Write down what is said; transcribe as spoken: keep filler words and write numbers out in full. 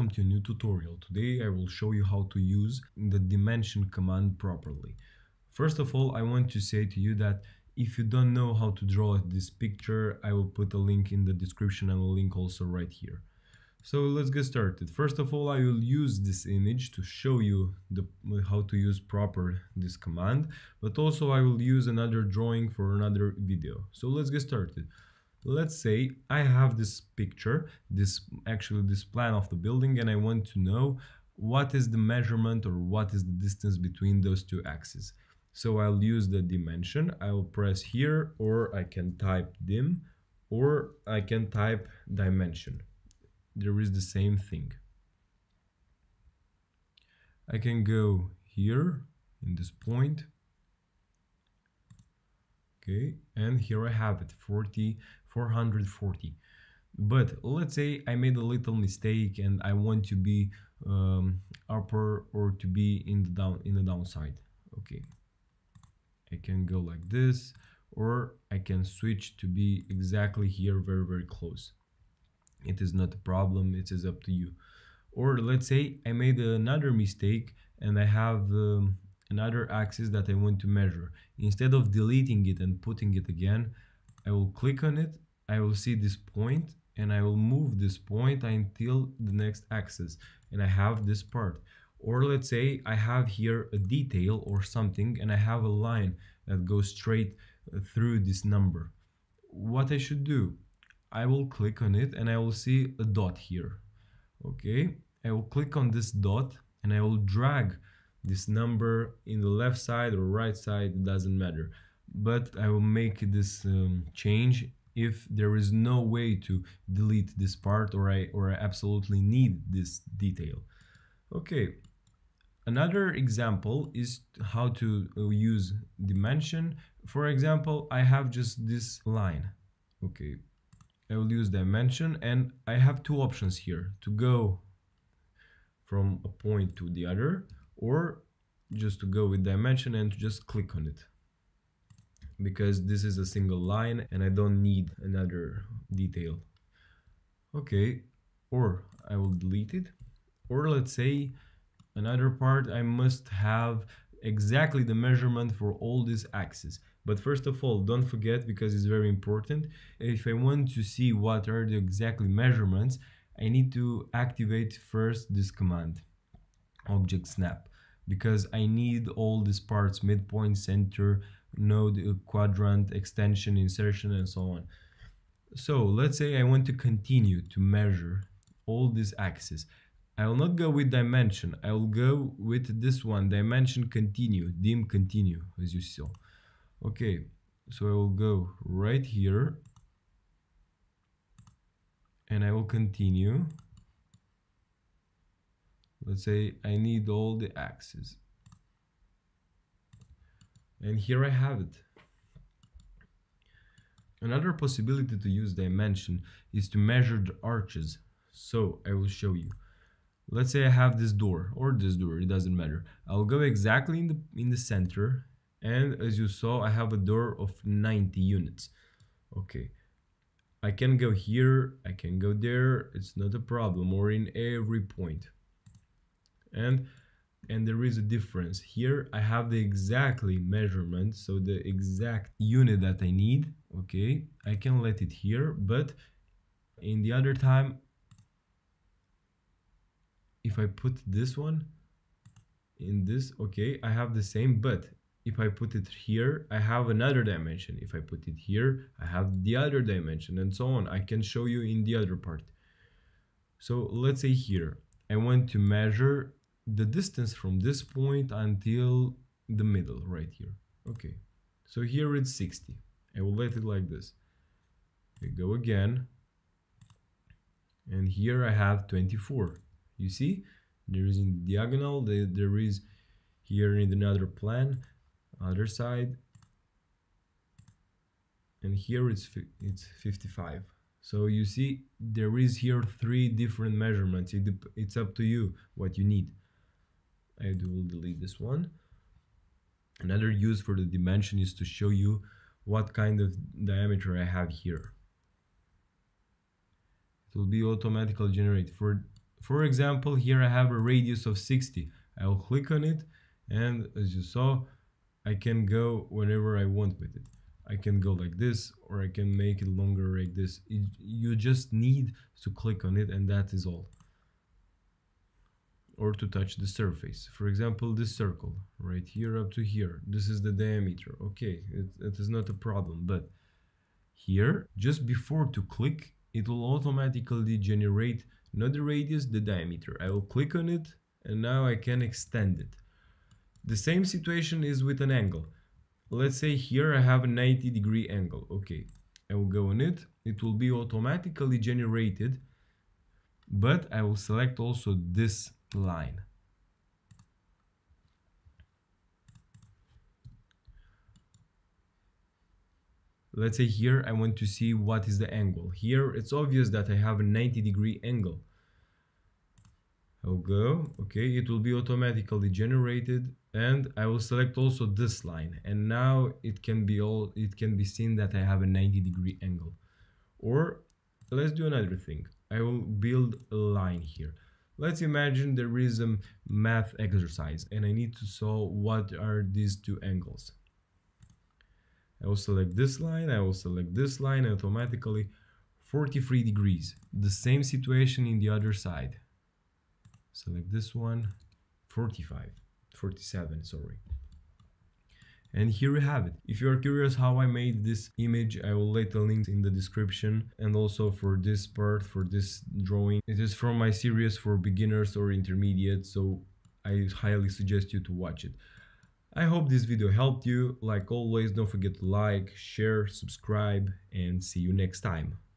welcome to a new tutorial. Today I will show you how to use the dimension command properly. First of all, I want to say to you that if you don't know how to draw this picture, I will put a link in the description and a link also right here. So let's get started. First of all, I will use this image to show you the, how to use proper this command, but also I will use another drawing for another video. So let's get started. Let's say I have this picture, this actually this plan of the building, and I want to know what is the measurement or what is the distance between those two axes. So I'll use the dimension, I will press here, or I can type dim, or I can type dimension. There is the same thing. I can go here in this point. Okay, and here I have it, forty, four hundred forty. But let's say I made a little mistake and I want to be um, upper or to be in the down in the downside. Okay, I can go like this, or I can switch to be exactly here, very very close. It is not a problem, it is up to you. Or let's say I made another mistake and I have um, another axis that I want to measure. Instead of deleting it and putting it again, I will click on it, I will see this point, and I will move this point until the next axis, and I have this part. Or let's say I have here a detail or something, and I have a line that goes straight through this number. What I should do? I will click on it and I will see a dot here. Okay, I will click on this dot and I will drag this number in the left side or right side, it doesn't matter. But I will make this um, change if there is no way to delete this part, or I, or I absolutely need this detail. Okay, another example is how to use dimension. For example, I have just this line. Okay, I will use dimension and I have two options here, to go from a point to the other, or just to go with dimension and just click on it, because this is a single line and I don't need another detail. Okay, or I will delete it, or let's say another part, I must have exactly the measurement for all these axes. But first of all, don't forget, because it's very important, if I want to see what are the exactly measurements, I need to activate first this command, object snap, because I need all these parts, midpoint, center, node, quadrant, extension, insertion, and so on. So let's say I want to continue to measure all these axes. I will not go with dimension, I will go with this one, dimension continue, dim continue, as you saw. Okay, so I will go right here and I will continue. Let's say I need all the axes, and here I have it. Another possibility to use dimension is to measure the arches, so I will show you. Let's say I have this door or this door, it doesn't matter. I'll go exactly in the in the center. And as you saw, I have a door of ninety units. Okay, I can go here, I can go there, it's not a problem, or in every point. And and there is a difference. Here I have the exactly measurement, so the exact unit that I need. Okay, I can let it here, but in the other time, if I put this one in this, okay, I have the same, but if I put it here, I have another dimension. If I put it here, I have the other dimension, and so on. I can show you in the other part. So let's say here, I want to measure the distance from this point until the middle right here. Okay, so here it's sixty. I will let it like this. I go again. And here I have twenty-four. You see, there is in the diagonal, there is here in another plan, other side, and here it's it's fifty-five. So you see, there is here three different measurements. It, it's up to you what you need. I will delete this one. Another use for the dimension is to show you what kind of diameter I have here. It will be automatically generated. For For example, here I have a radius of sixty. I will click on it, and as you saw, I can go whenever I want with it. I can go like this, or I can make it longer like this. It, you just need to click on it, and that is all. Or to touch the surface. For example, this circle right here up to here. This is the diameter. Okay, it, it is not a problem, but here, just before to click, it will automatically generate not the radius, the diameter. I will click on it, and now I can extend it. The same situation is with an angle. Let's say here I have a ninety degree angle. Okay, I will go on it. It will be automatically generated, but I will select also this line. Let's say here I want to see what is the angle. Here it's obvious that I have a ninety degree angle. I'll go, okay, it will be automatically generated, and I will select also this line, and now it can be all it can be seen that I have a ninety degree angle. Or let's do another thing. I will build a line here. Let's imagine there is a math exercise and I need to solve what are these two angles. I will select this line, I will select this line, automatically forty-three degrees. The same situation in the other side. Select this one, forty-five, forty-seven, sorry. And here we have it. If you are curious how I made this image, I will leave the links in the description. And also for this part, for this drawing, it is from my series for beginners or intermediate, so I highly suggest you to watch it. I hope this video helped you. Like always, don't forget to like, share, subscribe, and see you next time.